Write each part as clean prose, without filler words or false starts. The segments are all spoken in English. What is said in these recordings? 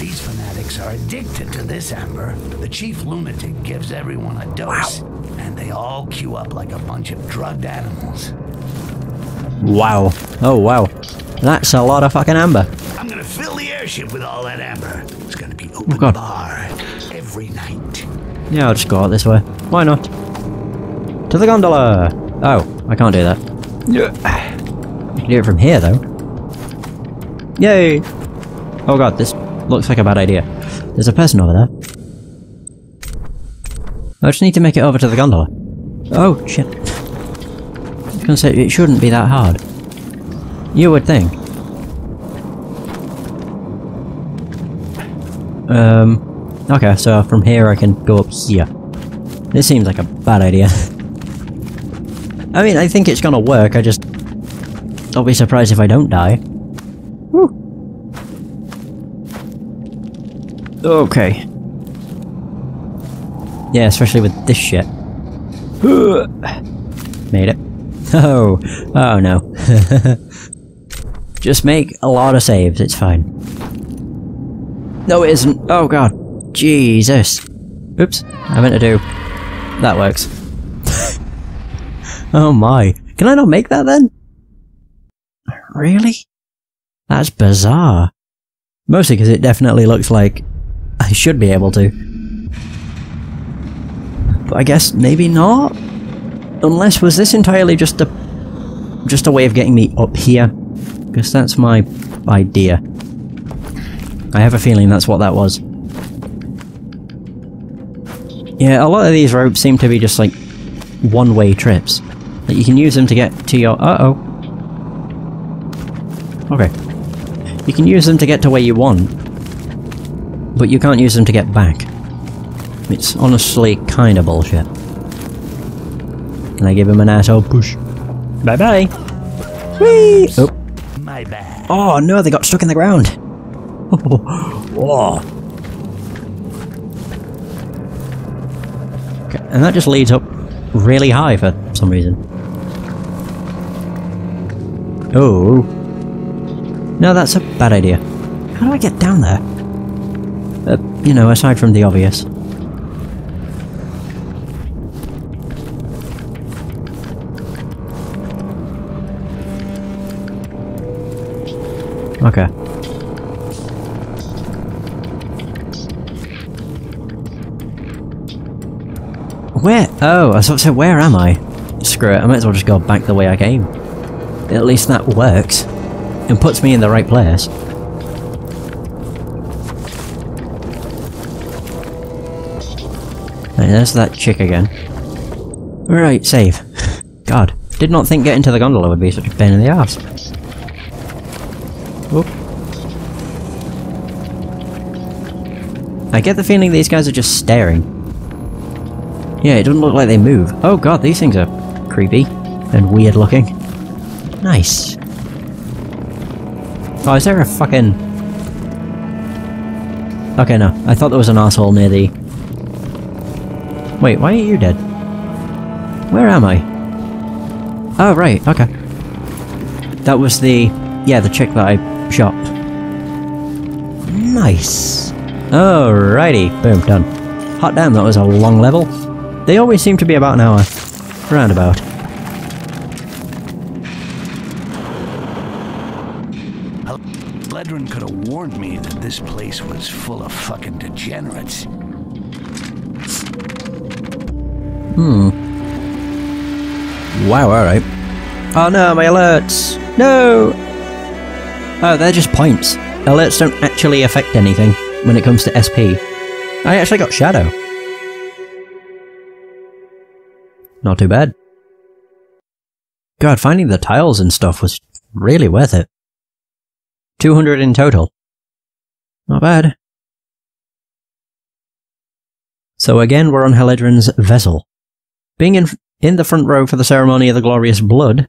These fanatics are addicted to this amber. The chief lunatic gives everyone a dose, and they all queue up like a bunch of drugged animals. Wow. Oh, wow. That's a lot of fucking amber. I'm gonna fill the airship with all that amber. It's gonna be open bar every night. Yeah, I'll just go out this way. Why not? To the gondola! Oh, I can't do that. Yeah. You can do it from here, though. Yay! Oh god, this looks like a bad idea. There's a person over there. I just need to make it over to the gondola. Oh, shit. I was gonna say, it shouldn't be that hard. You would think. Okay, so from here I can go up here. This seems like a bad idea. I mean, I think it's gonna work, I just... I'll be surprised if I don't die. Woo! Okay. Yeah, especially with this shit. Made it. Oh! Oh no. Just make a lot of saves, it's fine. No it isn't! Oh god! Jesus! Oops! I meant to do... That works. Oh my. Can I not make that then? Really? That's bizarre. Mostly because it definitely looks like I should be able to. But I guess maybe not? Unless, was this entirely just a way of getting me up here? Because that's my idea. I have a feeling that's what that was. Yeah, a lot of these ropes seem to be just like one-way trips. Like you can use them to get to your... Okay. You can use them to get to where you want, but you can't use them to get back. It's honestly kinda bullshit. Can I give him an asshole push? Bye-bye! Whee! Oh. My bad. Oh no, they got stuck in the ground! Oh. And that just leads up really high for some reason. Oh. No, that's a bad idea. How do I get down there? You know, aside from the obvious. Okay. Where? Oh, I was about to say, where am I? Screw it, I might as well just go back the way I came. At least that works. And puts me in the right place. Right, there's that chick again. Right, save. God, did not think getting to the gondola would be such a pain in the ass. Whoop. I get the feeling these guys are just staring. Yeah, it doesn't look like they move. Oh god, these things are creepy and weird looking. Nice. Oh, is there a fucking... Okay, no. I thought there was an asshole near the... Wait, why aren't you dead? Where am I? Oh, right, okay. That was the... Yeah, the chick that I shot. Nice. Alrighty. Boom, done. Hot damn, that was a long level. They always seem to be about an hour. Roundabout. Heledrin could have warned me that this place was full of fucking degenerates. Hmm. Wow, alright. Oh no, my alerts! No! Oh, they're just points. Alerts don't actually affect anything when it comes to SP. I actually got Shadow. Not too bad. God, finding the tiles and stuff was really worth it. 200 in total. Not bad. So again, we're on Heledrin's vessel. Being in the front row for the ceremony of the glorious blood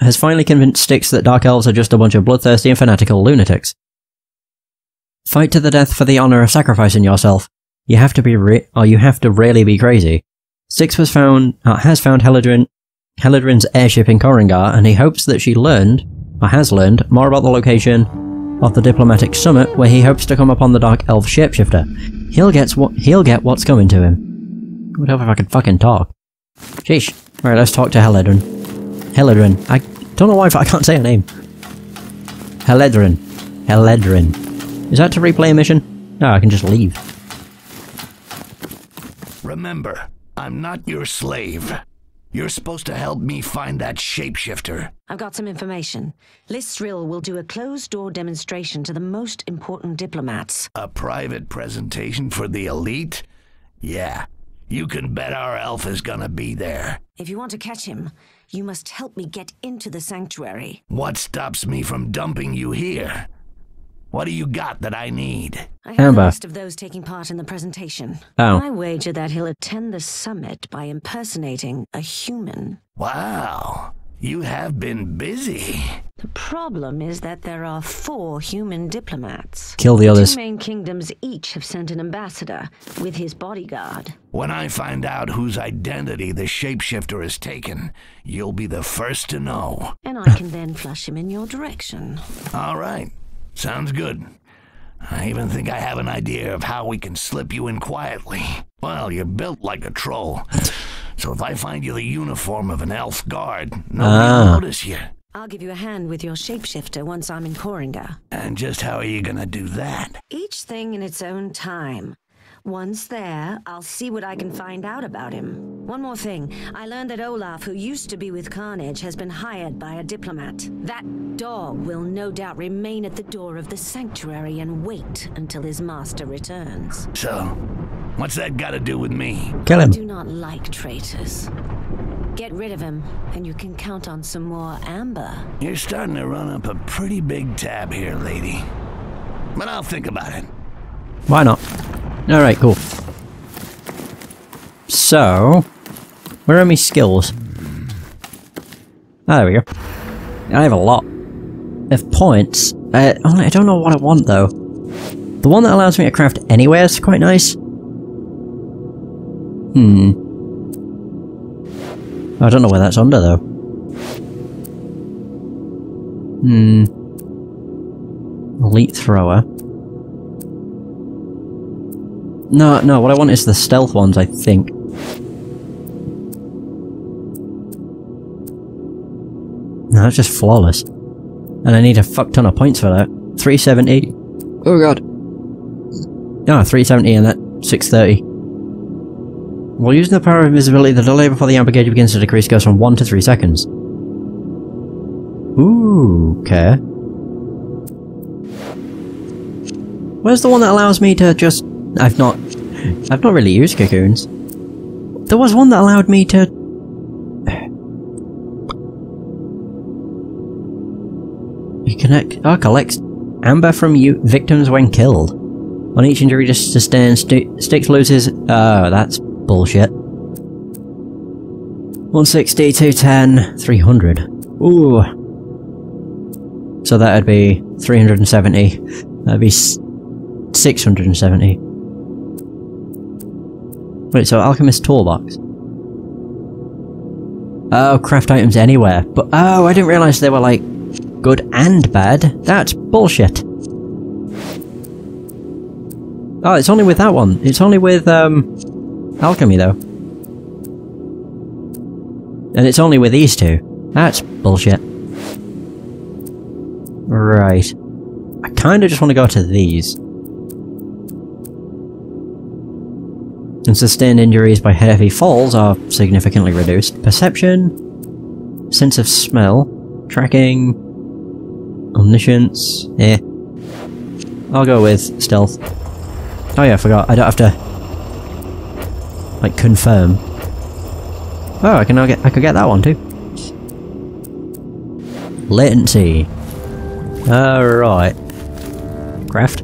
has finally convinced Styx that Dark Elves are just a bunch of bloodthirsty and fanatical lunatics. Fight to the death for the honor of sacrificing yourself. You have to be really be crazy. Styx was found, has found Heledrin's airship in Korrangar, and he hopes that she learned, or has learned, more about the location of the diplomatic summit where he hopes to come upon the dark elf shapeshifter. He'll get what's coming to him. I would hope if I could fucking talk. Sheesh. Alright, let's talk to Heledrin. Heledrin. I don't know why I can't say her name. Heledrin. Heledrin. Is that to replay a mission? No, I can just leave. Remember, I'm not your slave. You're supposed to help me find that shapeshifter. I've got some information. Lysril will do a closed-door demonstration to the most important diplomats. A private presentation for the elite? Yeah. You can bet our elf is gonna be there. If you want to catch him, you must help me get into the sanctuary. What stops me from dumping you here? What do you got that I need? I have a list of those taking part in the presentation. Oh. I wager that he'll attend the summit by impersonating a human. Wow, you have been busy. The problem is that there are 4 human diplomats. Kill the others. 2 main kingdoms each have sent an ambassador with his bodyguard. When I find out whose identity the shapeshifter has taken, you'll be the first to know. And I can then flush him in your direction. All right. Sounds good. I even think I have an idea of how we can slip you in quietly. Well, you're built like a troll. So if I find you the uniform of an elf guard, nobody will notice you. I'll give you a hand with your shapeshifter once I'm in Korrangar. And just how are you gonna do that? Each thing in its own time. Once there, I'll see what I can find out about him. One more thing. I learned that Olaf, who used to be with Carnage, has been hired by a diplomat. That dog will no doubt remain at the door of the sanctuary and wait until his master returns. So, what's that got to do with me? Kill him. I do not like traitors. Get rid of him, and you can count on some more amber. You're starting to run up a pretty big tab here, lady. But I'll think about it. Why not? Alright, cool. So, where are my skills? Ah, there we go. I have a lot of points. I don't know what I want, though. The one that allows me to craft anywhere is quite nice. I don't know where that's under, though. Elite thrower. No, what I want is the stealth ones, I think. No, that's just flawless. And I need a fuck ton of points for that. 370. Oh god. Ah, 370 and that 630. While using the power of invisibility, the delay before the amber gauge begins to decrease goes from 1 to 3 seconds. Ooh, okay. Where's the one that allows me to just... I've not really used cocoons. There was one that allowed me to... You collect amber from victims when killed. On each injury just sustained, Styx loses... Oh, that's bullshit. 160, 210, 300. Ooh. So that'd be 370. That'd be 670. Wait, so Alchemist Toolbox. Oh, craft items anywhere. But, oh, I didn't realise they were, like, good and bad. That's bullshit. Oh, it's only with that one. It's only with, alchemy, though. And it's only with these two. That's bullshit. Right. I kinda just want to go to these. And sustained injuries by heavy falls are significantly reduced. Perception, sense of smell, tracking, omniscience, eh. I'll go with stealth. Oh yeah, I forgot, I don't have to, like, confirm. Oh, I could get that one too. Latency. Alright. Craft.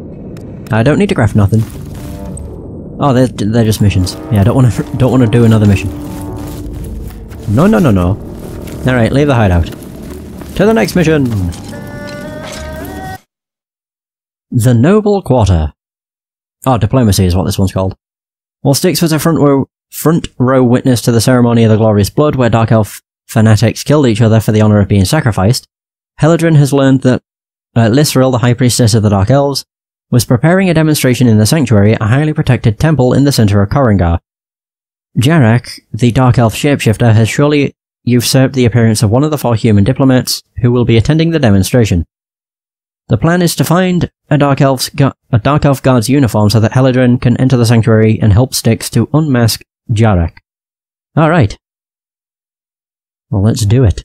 I don't need to craft nothing. Oh, they're just missions. Yeah, I don't want to do another mission. No. All right, leave the hideout. To the next mission. The Noble Quarter. Oh, diplomacy is what this one's called. While Styx was a front row witness to the ceremony of the Glorious Blood, where dark elf fanatics killed each other for the honor of being sacrificed, Heledrin has learned that Lysril, the High Priestess of the Dark Elves, was preparing a demonstration in the sanctuary at a highly protected temple in the center of Korrangar. Jarak, the Dark Elf shapeshifter, has surely usurped the appearance of one of the four human diplomats who will be attending the demonstration. The plan is to find a Dark Elf guard's uniform so that Heledrin can enter the sanctuary and help Styx to unmask Jarak. Alright. Well, let's do it.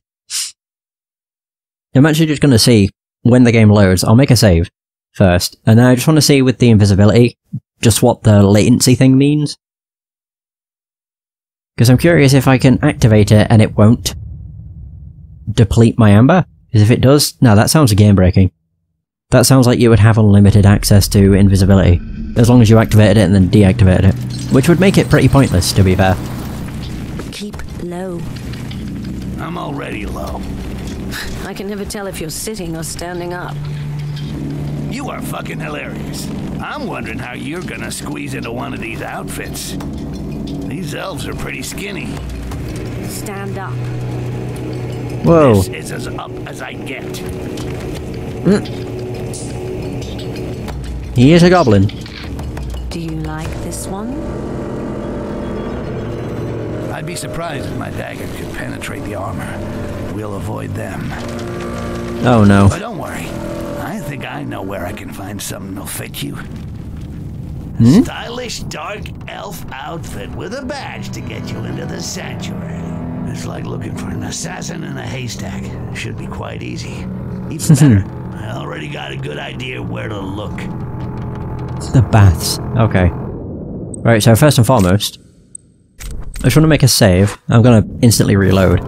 I'm actually just going to see when the game loads. I'll make a save first, and I just want to see with the invisibility just what the latency thing means. Because I'm curious if I can activate it and it won't deplete my amber. Because if it does, no, that sounds game-breaking. That sounds like you would have unlimited access to invisibility, as long as you activated it and then deactivated it. Which would make it pretty pointless, to be fair. Keep low. I'm already low. I can never tell if you're sitting or standing up. You are fucking hilarious. I'm wondering how you're gonna squeeze into one of these outfits. These elves are pretty skinny. Stand up. Whoa. This is as up as I get. Mm. He is a goblin. Do you like this one? I'd be surprised if my dagger could penetrate the armor. We'll avoid them. Oh no. But don't worry. I think I know where I can find something that'll fit you. Hmm? A stylish dark elf outfit with a badge to get you into the sanctuary. It's like looking for an assassin in a haystack. Should be quite easy. Even better. I already got a good idea where to look. The baths. Okay. Right, so first and foremost, I just want to make a save. I'm going to instantly reload.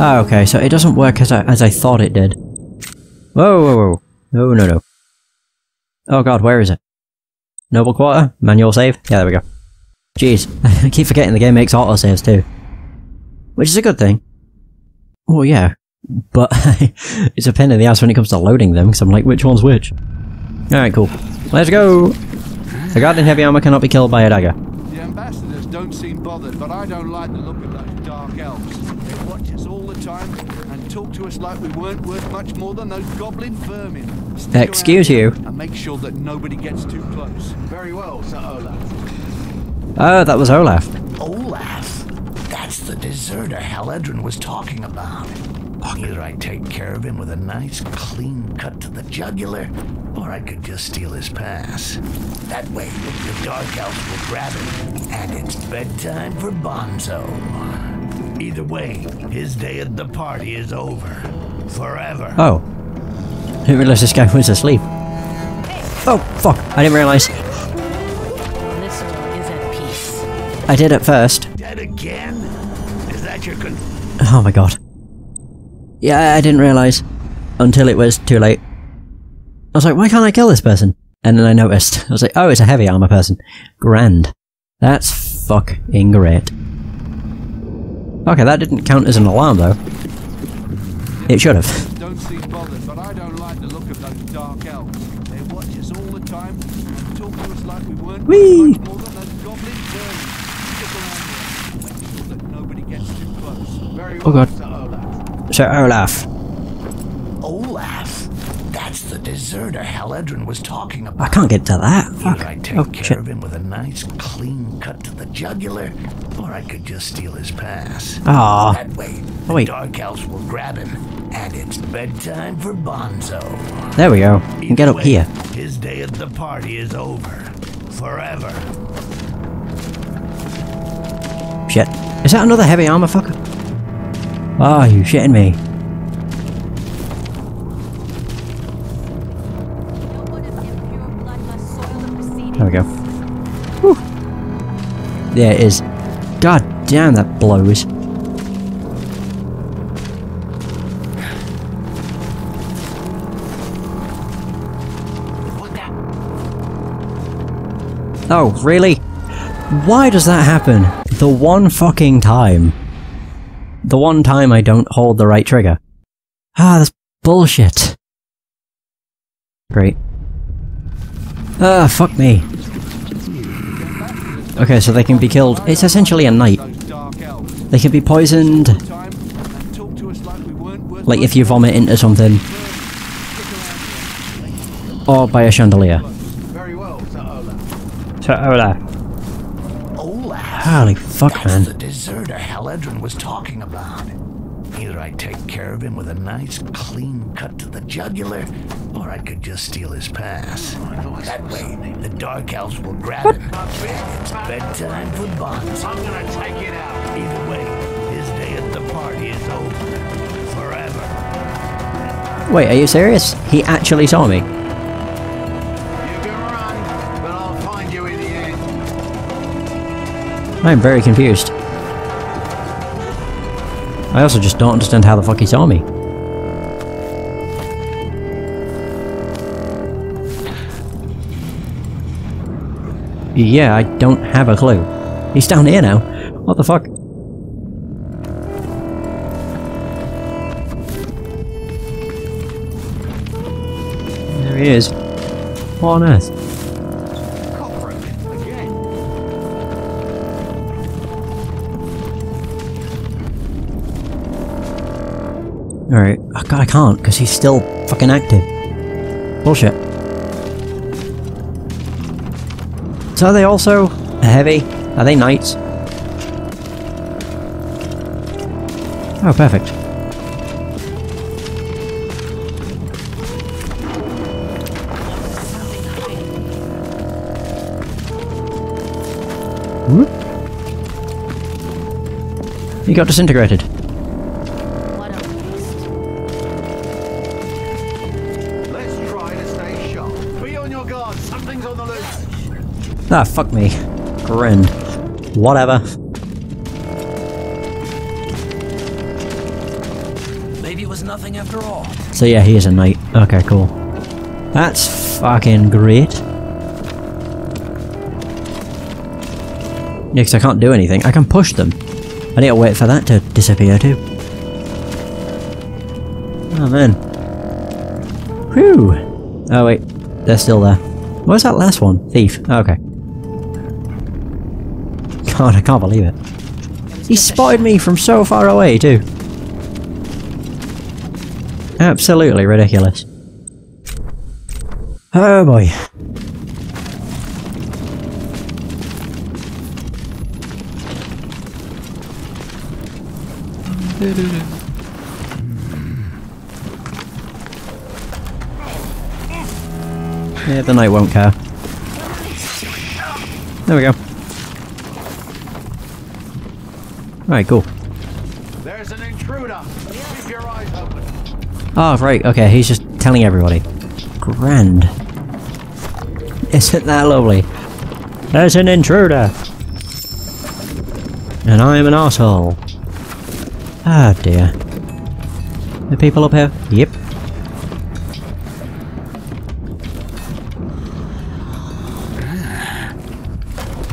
Ah, okay, so it doesn't work as I thought it did. Whoa, whoa, whoa. No, no, no. Oh god, where is it? Noble quarter? Manual save? Yeah, there we go. Jeez, I keep forgetting the game makes autosaves too. Which is a good thing. Oh yeah. But it's a pain in the ass when it comes to loading them, because I'm like, which one's which? Alright, cool. Let's go! The guard in heavy armor cannot be killed by a dagger. The ambassadors don't seem bothered, but I don't like the look of those dark elves. They watch us all the time and talk to us like we weren't worth much more than those goblin vermin. Excuse you. And make sure that nobody gets too close. Very well, Sir Olaf. Oh, that was Olaf. Olaf? That's the deserter Heledrin was talking about. Either I take care of him with a nice, clean cut to the jugular, or I could just steal his pass. That way, the Dark Elf will grab him, and it's bedtime for Bonzo. Either way, his day at the party is over. Forever. Oh. I didn't realize this guy was asleep. Oh, fuck. I didn't realize. This is at peace. I did at first. Dead again? Is that your con- Oh my god. Yeah, I didn't realise until it was too late. I was like, why can't I kill this person? And then I noticed. I was like, oh, it's a heavy armor person. Grand. That's fucking great. Okay, that didn't count as an alarm though. It should have. Don't seem bothered, but I don't like the look of those dark elves. They watch us all the time and talk to us like we weren't much more than those goblin birds. Make sure that nobody gets too close. Very well. Oh god. Sir Olaf. Olaf? That's the deserter Heledrin was talking about. I can't get to that. Fuck. I take care of him with a nice clean cut to the jugular, or I could just steal his pass. Aww. That way, the Dark Elves will grab him, and it's bedtime for Bonzo. There we go. You can get up here. His day at the party is over. Forever. Shit. Is that another heavy armor fucker? Oh, you shitting me. There we go. Whew. There it is. God damn, that blows. Oh, really? Why does that happen? The one fucking time. The one time I don't hold the right trigger. Ah, that's bullshit. Great. Ah, fuck me. Okay, so they can be killed. It's essentially a knight. They can be poisoned. Like if you vomit into something. Or by a chandelier. Very well, Sir Olaf. Sir Olaf. Olaf. Holy fuck, that's man. The deserter Heledrin was talking about. Either I'd take care of him with a nice clean cut to the jugular, or I could just steal his pass. That way, the Dark Elves will grab it. It's bedtime for Bonds. I'm gonna take it out. Either way, his day at the party is over. Forever. Wait, are you serious? He actually saw me. I'm very confused. I also just don't understand how the fuck he saw me. Yeah, I don't have a clue. He's down here now. What the fuck? There he is. What on earth? Alright, oh, God, I can't, because he's still fucking active. Bullshit. So are they also heavy? Are they knights? Oh, perfect. Hmm? He got disintegrated. Ah, fuck me. Grin. Whatever. Maybe it was nothing after all. So yeah, he is a knight. Okay, cool. That's fucking great. Yeah, because I can't do anything. I can push them. I need to wait for that to disappear too. Oh man. Whew. Oh wait, they're still there. Where's that last one? Thief. Okay. God, I can't believe it. He spotted me from so far away, too. Absolutely ridiculous. Oh boy. Yeah, the knight won't care. There we go. Alright, cool. There's an intruder. Keep your eyes open. Oh, right, okay, he's just telling everybody. Grand. Isn't that lovely? There's an intruder! And I'm an asshole. Ah, oh, dear. The people up here? Yep.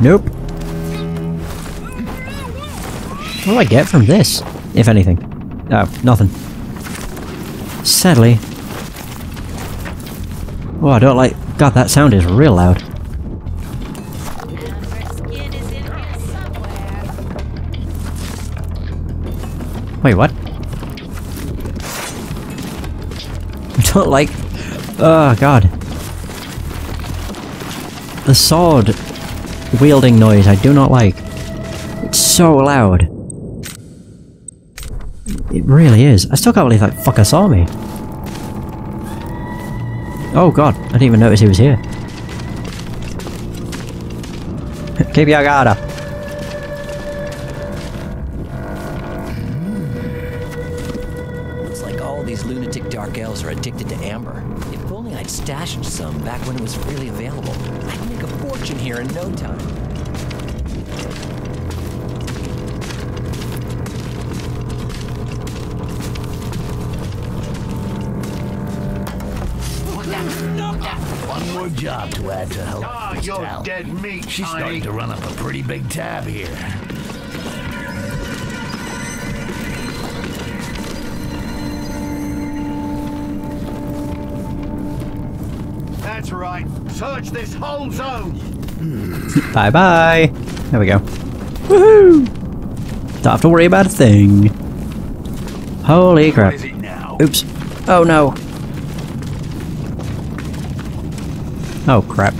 Nope. What do I get from this, if anything? Oh, nothing. Sadly. Oh, I don't like... God, that sound is real loud. Wait, what? I don't like... Oh, God. The sword... wielding noise I do not like. It's so loud. It really is. I still can't believe that fucker saw me. Oh god, I didn't even notice he was here. Keep your guard up. Looks like all these lunatic dark elves are addicted to amber. If only I'd stashed some back when it was really available. I'd make a fortune here in no time. One more job to add to help. Ah, you're dead meat. She's starting to run up a pretty big tab here. That's right. Search this whole zone. Bye bye. There we go. Woohoo! Don't have to worry about a thing. Holy crap! Where is it now? Oops. Oh no. Oh crap.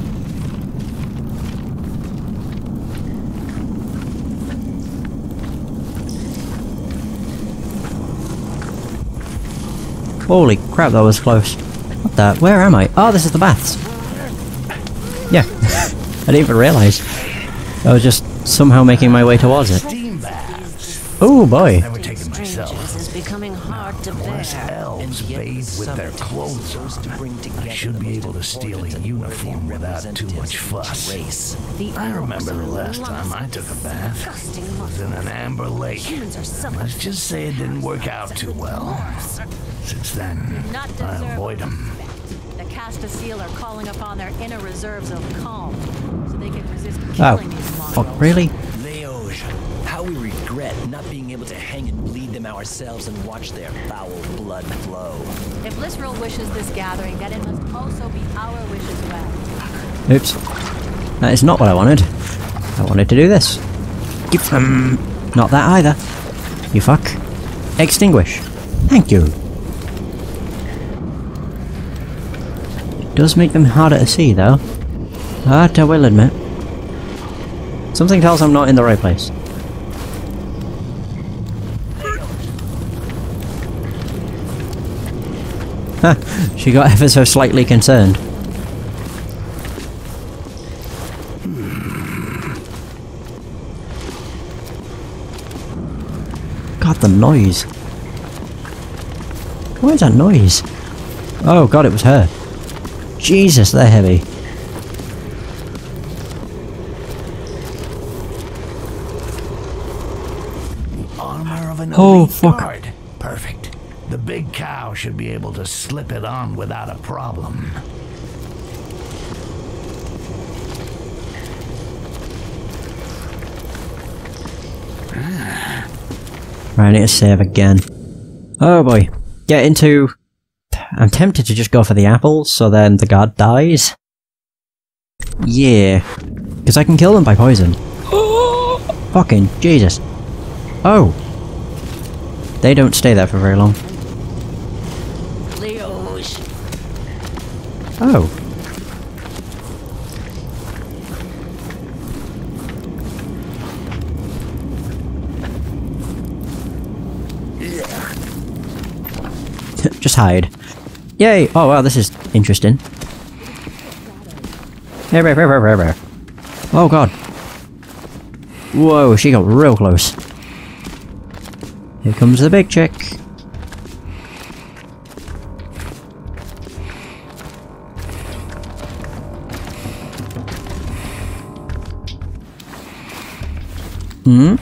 Holy crap, that was close. What the? Where am I? Oh, this is the baths. Yeah. I didn't even realise. I was just somehow making my way towards it. Oh boy. Elves bathe with their clothes on. I should be able to steal a uniform without too much fuss. I remember the last time I took a bath. It was in an amber lake. Let's just say it didn't work out too well. Since then, I avoid them. The Castasteel are calling upon their inner reserves of calm, so they can resist killing these monsters. Oh, really? Leoge, how we regret not being able to hang and bleed them ourselves and watch their foul blood flow. If Lysril wishes this gathering, then it must also be our wish as well. Oops. That is not what I wanted. I wanted to do this. Not that either. You fuck. Extinguish. Thank you. Does make them harder to see, though. That I will admit. Something tells I'm not in the right place. Ha! She got ever so slightly concerned. God, the noise. What is that noise? Oh god, it was her. Jesus, they're heavy. Armor of an elite guard. Perfect. The big cow should be able to slip it on without a problem. Right, I need to save again. Oh boy. Get into... I'm tempted to just go for the apple, so then the guard dies. Yeah. Because I can kill them by poison. Fucking Jesus. Oh! They don't stay there for very long. Oh. Just hide. Yay! Oh wow, this is interesting. Oh god. Whoa, she got real close. Here comes the big chick. Hmm?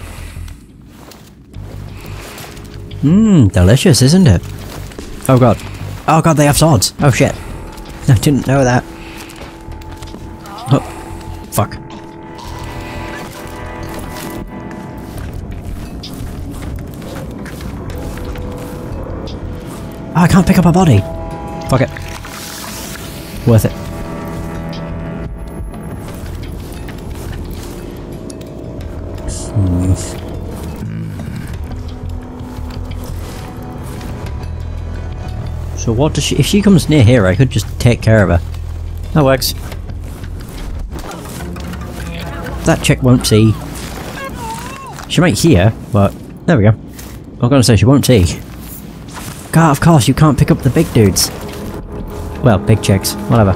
Mmm, delicious, isn't it? Oh god. Oh god, they have swords! Oh shit. I didn't know that. Oh. Fuck. Oh, I can't pick up a body! Fuck it. Worth it. So what does she- if she comes near here, I could just take care of her. That works. That chick won't see. She might hear, but... there we go. I was gonna say she won't see. God, of course, you can't pick up the big dudes. Well, big chicks. Whatever.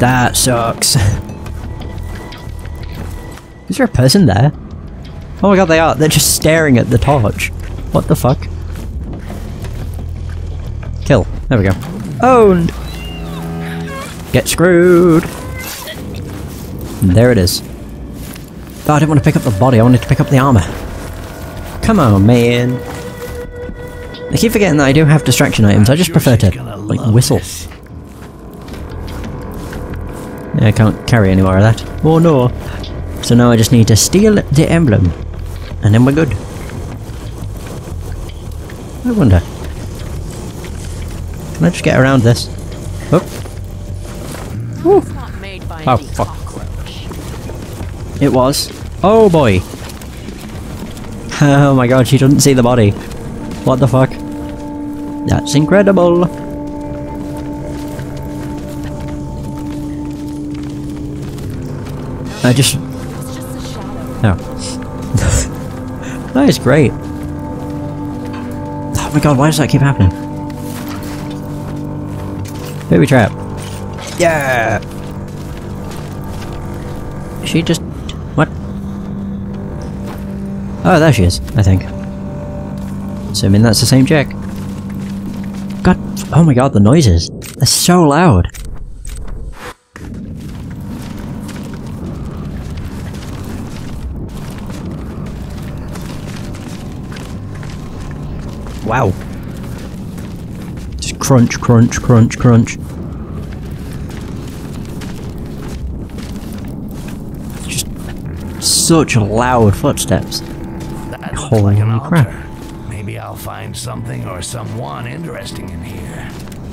That sucks. Is there a person there? Oh my god, they are! They're just staring at the torch. What the fuck? Kill. There we go. Owned! Get screwed! And there it is. Oh, I didn't want to pick up the body, I wanted to pick up the armor. Come on, man. I keep forgetting that I do have distraction items, I just prefer to, like, whistle. Yeah, I can't carry any more of that. Oh no! So now I just need to steal the emblem. And then we're good. I wonder. Let's just get around this. Oh. Woo. Oh fuck. It was. Oh boy. Oh my god, she doesn't see the body. What the fuck? That's incredible. I just... Oh. That is great. Oh my god, why does that keep happening? Baby trap. Yeah! She just... What? Oh, there she is, I think. So I mean, that's the same chick. God... Oh my god, the noises! They're so loud! Wow. Just crunch, crunch, crunch, crunch. Just such loud footsteps. That's holy crap. Altar. Maybe I'll find something or someone interesting in here.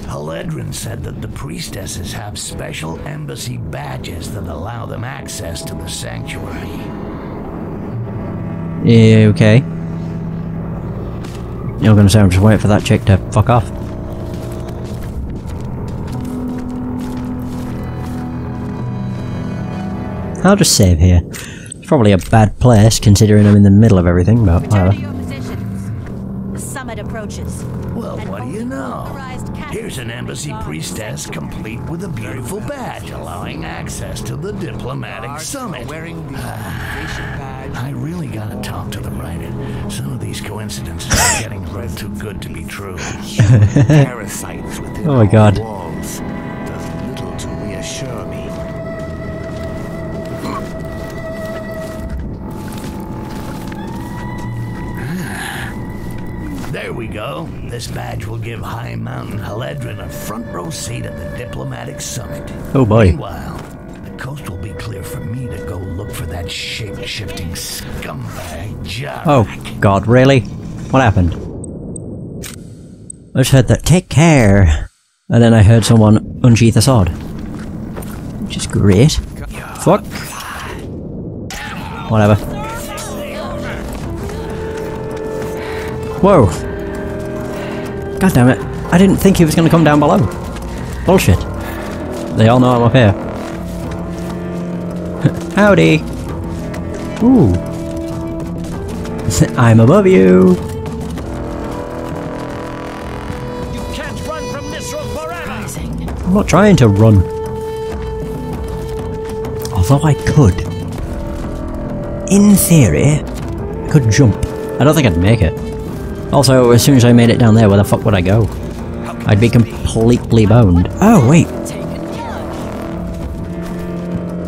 Heledrin said that the priestesses have special embassy badges that allow them access to the sanctuary. Yeah, okay. You're gonna say I'm just waiting for that chick to fuck off. I'll just save here. It's probably a bad place considering I'm in the middle of everything, but whatever. The summit approaches. Well, what do you know? Here's an embassy priestess complete with a beautiful badge allowing access to the diplomatic summit. I really gotta talk to the writer. Some of these coincidences are getting read too good to be true. Parasites within oh my god. Walls does little to reassure me. There we go. This badge will give High Mountain Heledrin a front row seat at the diplomatic summit. Oh boy. Meanwhile, coast will be clear for me to go look for that shape-shifting scumbag Jarak. Oh god, really? What happened? I just heard that, take care! And then I heard someone unsheath a sword. Which is great. Fuck. Whatever. Whoa. God damn it. I didn't think he was gonna come down below. Bullshit. They all know I'm up here. Howdy! Ooh! I'm above you! You can't run from Lysril forever! I'm not trying to run. Although I could. In theory, I could jump. I don't think I'd make it. Also, as soon as I made it down there, where the fuck would I go? I'd be completely boned. Oh, wait!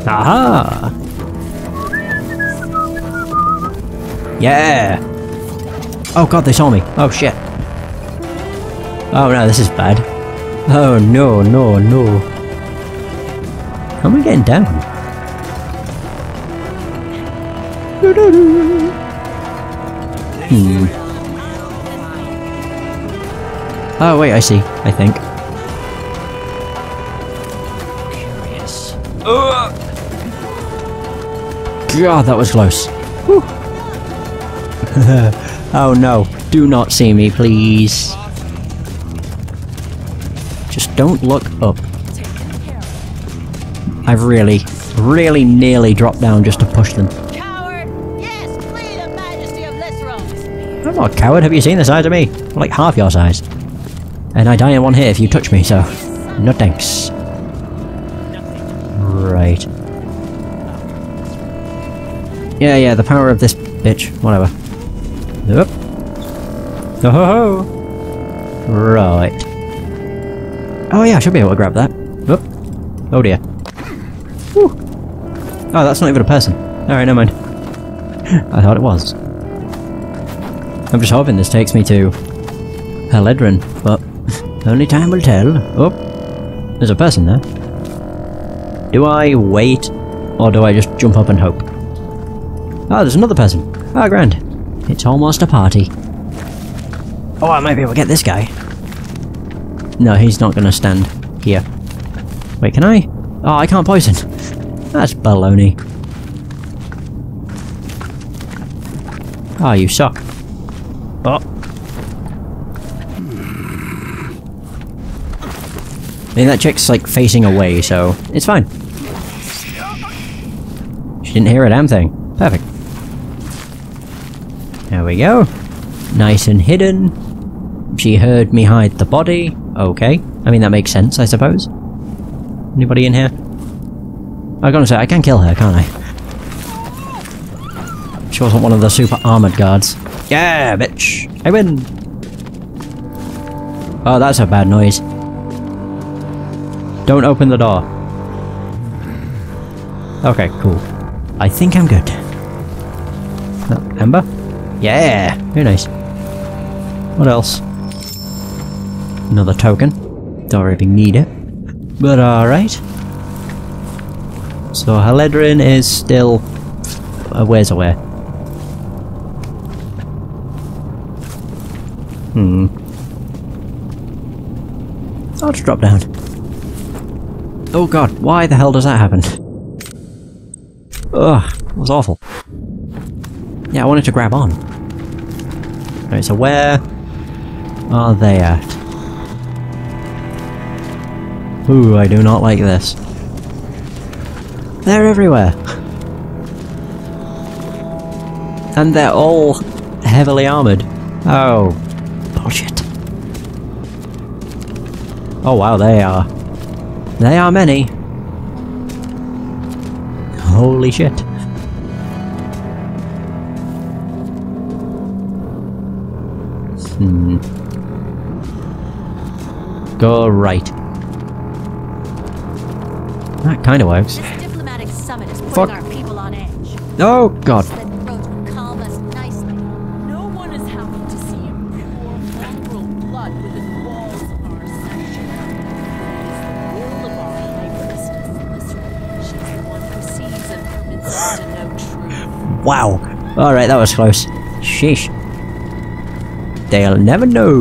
Aha! Yeah! Oh god, they saw me. Oh shit. Oh no, this is bad. Oh no, no, no. How am I getting down? Hmm. Oh wait, I see. I think. God, that was close. Oh no, do not see me, please. Just don't look up. I've really nearly dropped down just to push them. Coward! Yes, free the majesty of Lysril! I'm not a coward, have you seen the size of me? I'm like half your size. And I die in one hit if you touch me, so... No thanks. Right. Yeah, the power of this bitch. Whatever. Nope. Oh ho ho! Right. Oh yeah, I should be able to grab that. Nope. Oh dear. Whew. Oh, that's not even a person. Alright, never mind. I thought it was. I'm just hoping this takes me to... Heledrin, but... only time will tell. Oh! There's a person there. Do I wait? Or do I just jump up and hope? Oh, there's another person. Oh, grand. It's almost a party. Oh, I might be able to get this guy. No, he's not gonna stand here. Wait, can I? Oh, I can't poison. That's baloney. Oh, you suck. Oh. I mean, that chick's like facing away, so it's fine. She didn't hear a damn thing. Perfect. There we go. Nice and hidden. She heard me hide the body. Okay. I mean, that makes sense, I suppose. Anybody in here? I gotta say, I can kill her, can't I? She wasn't one of the super armored guards. Yeah, bitch! I win! Oh, that's a bad noise. Don't open the door. Okay, cool. I think I'm good. Oh, Amber? Yeah! Very nice. What else? Another token. Don't really need it. But alright. So Heledrin is still a ways away. I'll just drop down. Oh god, why the hell does that happen? Ugh, that was awful. Yeah, I wanted to grab on. Alright, so where are they at? Ooh, I do not like this. They're everywhere! And they're all heavily armoured. Oh, bullshit. Oh wow, they are. They are many. Holy shit. Go right. That kind of works. This diplomatic summit is putting our people on edge. Oh god. No one is happy to see impure blood within walls of our section. Will of our hyperestus. She's the one who sees and permits to know truth. Wow. Alright, that was close. Sheesh. They'll never know.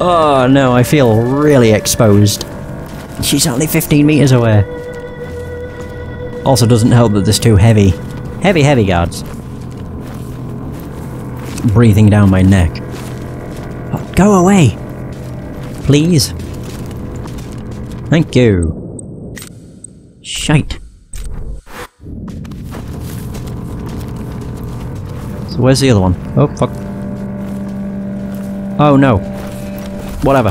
Oh no, I feel really exposed. She's only 15 meters away. Also doesn't help that there's two heavy, heavy guards breathing down my neck. Oh, go away! Please? Thank you. Shite. So where's the other one? Oh fuck. Oh no. Whatever.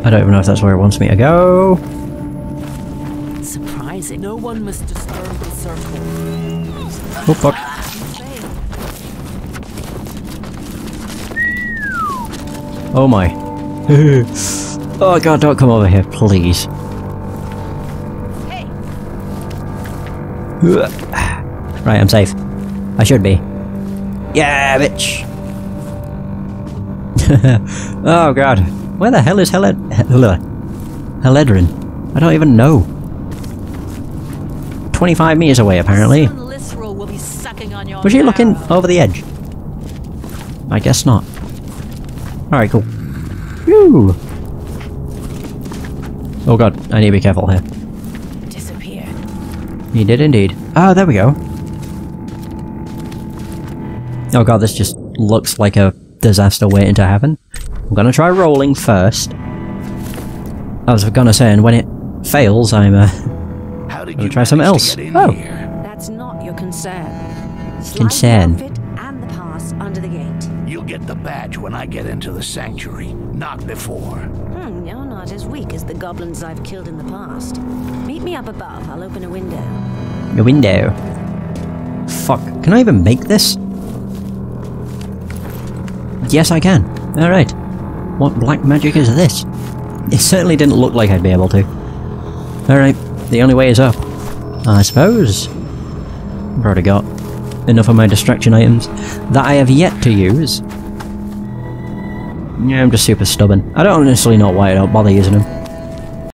I don't even know if that's where it wants me to go. Surprising. No one must disturb the circle. Oh fuck. Oh my. Oh god, don't come over here, please. Right, I'm safe. I should be. Yeah, bitch! Oh god. Where the hell is Heledrin? I don't even know. 25 meters away, apparently. Was she looking over the edge? I guess not. Alright, cool. Whew! Oh god, I need to be careful here. He did indeed. Ah, oh, there we go. Oh god, this just looks like a disaster waiting to happen. I'm gonna try rolling first. I was gonna say, and when it fails, I'm gonna try something else. Oh! That's not your concern. Concern. And the pass under the gate. You'll get the badge when I get into the sanctuary, not before. As weak as the goblins I've killed in the past. Meet me up above, I'll open a window. A window? Fuck, can I even make this? Yes, I can. Alright. What black magic is this? It certainly didn't look like I'd be able to. Alright, the only way is up, I suppose. I've already got enough of my distraction items that I have yet to use. Yeah, I'm just super stubborn. I don't honestly know why I don't bother using them.